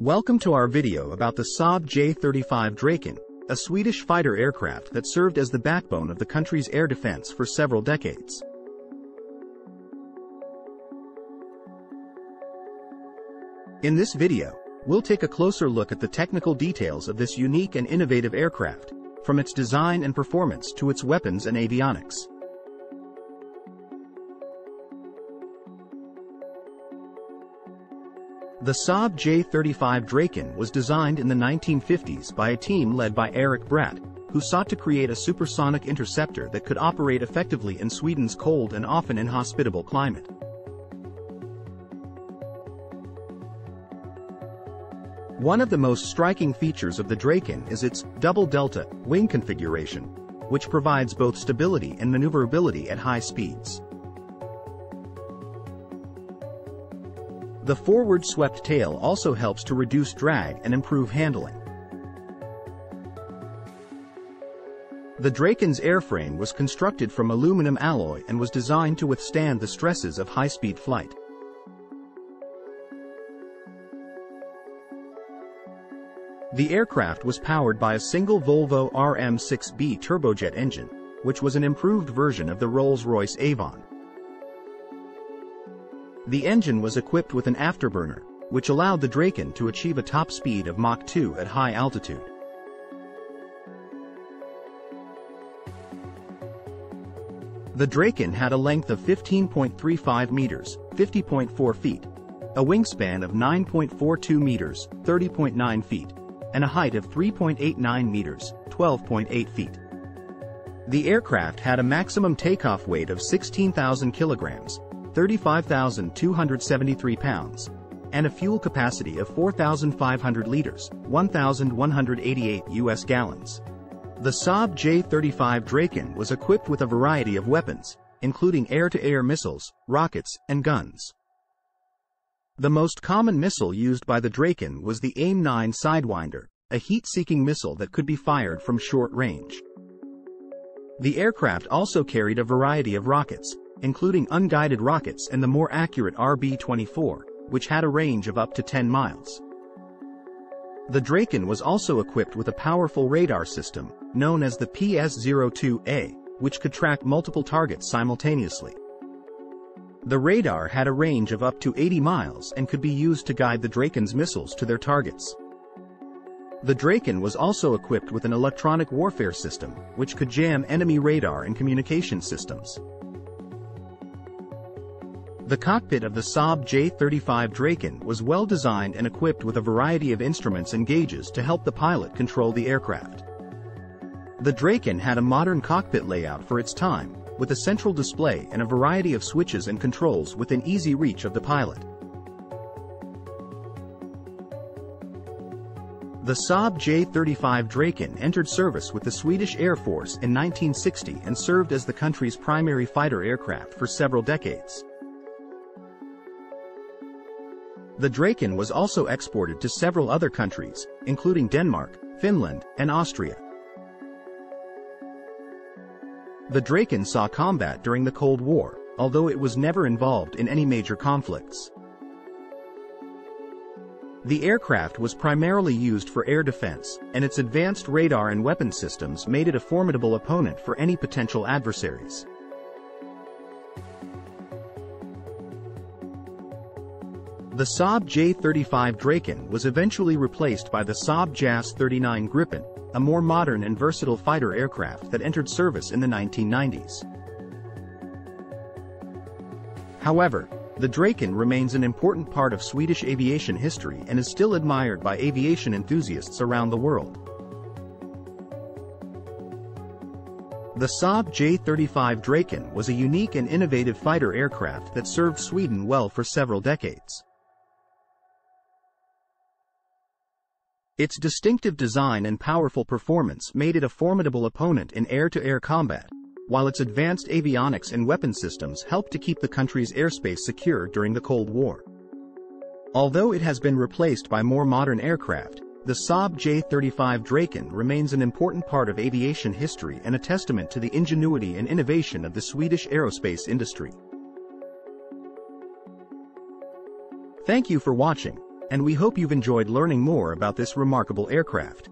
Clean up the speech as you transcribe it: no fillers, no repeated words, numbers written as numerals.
Welcome to our video about the Saab J-35 Draken, a Swedish fighter aircraft that served as the backbone of the country's air defense for several decades. In this video, we'll take a closer look at the technical details of this unique and innovative aircraft, from its design and performance to its weapons and avionics. The Saab J-35 Draken was designed in the 1950s by a team led by Erik Bratt, who sought to create a supersonic interceptor that could operate effectively in Sweden's cold and often inhospitable climate. One of the most striking features of the Draken is its double delta wing configuration, which provides both stability and maneuverability at high speeds. The forward swept tail also helps to reduce drag and improve handling. The Draken's airframe was constructed from aluminum alloy and was designed to withstand the stresses of high-speed flight. The aircraft was powered by a single Volvo RM6B turbojet engine, which was an improved version of the Rolls-Royce Avon. The engine was equipped with an afterburner, which allowed the Draken to achieve a top speed of Mach 2 at high altitude. The Draken had a length of 15.35 meters, 50.4 feet, a wingspan of 9.42 meters, 30.9 feet, and a height of 3.89 meters, 12.8 feet. The aircraft had a maximum takeoff weight of 16,000 kilograms, 35,273 pounds, and a fuel capacity of 4,500 liters, 1,188 U.S. gallons. The Saab J-35 Draken was equipped with a variety of weapons, including air-to-air missiles, rockets, and guns. The most common missile used by the Draken was the AIM-9 Sidewinder, a heat-seeking missile that could be fired from short range. The aircraft also carried a variety of rockets, including unguided rockets and the more accurate RB-24, which had a range of up to 10 miles. The Draken was also equipped with a powerful radar system, known as the PS-02A, which could track multiple targets simultaneously. The radar had a range of up to 80 miles and could be used to guide the Draken's missiles to their targets. The Draken was also equipped with an electronic warfare system, which could jam enemy radar and communication systems. The cockpit of the Saab J-35 Draken was well designed and equipped with a variety of instruments and gauges to help the pilot control the aircraft. The Draken had a modern cockpit layout for its time, with a central display and a variety of switches and controls within easy reach of the pilot. The Saab J-35 Draken entered service with the Swedish Air Force in 1960 and served as the country's primary fighter aircraft for several decades. The Draken was also exported to several other countries, including Denmark, Finland, and Austria. The Draken saw combat during the Cold War, although it was never involved in any major conflicts. The aircraft was primarily used for air defense, and its advanced radar and weapon systems made it a formidable opponent for any potential adversaries. The Saab J-35 Draken was eventually replaced by the Saab JAS-39 Gripen, a more modern and versatile fighter aircraft that entered service in the 1990s. However, the Draken remains an important part of Swedish aviation history and is still admired by aviation enthusiasts around the world. The Saab J-35 Draken was a unique and innovative fighter aircraft that served Sweden well for several decades. Its distinctive design and powerful performance made it a formidable opponent in air-to-air combat, while its advanced avionics and weapon systems helped to keep the country's airspace secure during the Cold War. Although it has been replaced by more modern aircraft, the Saab J-35 Draken remains an important part of aviation history and a testament to the ingenuity and innovation of the Swedish aerospace industry. Thank you for watching. and we hope you've enjoyed learning more about this remarkable aircraft.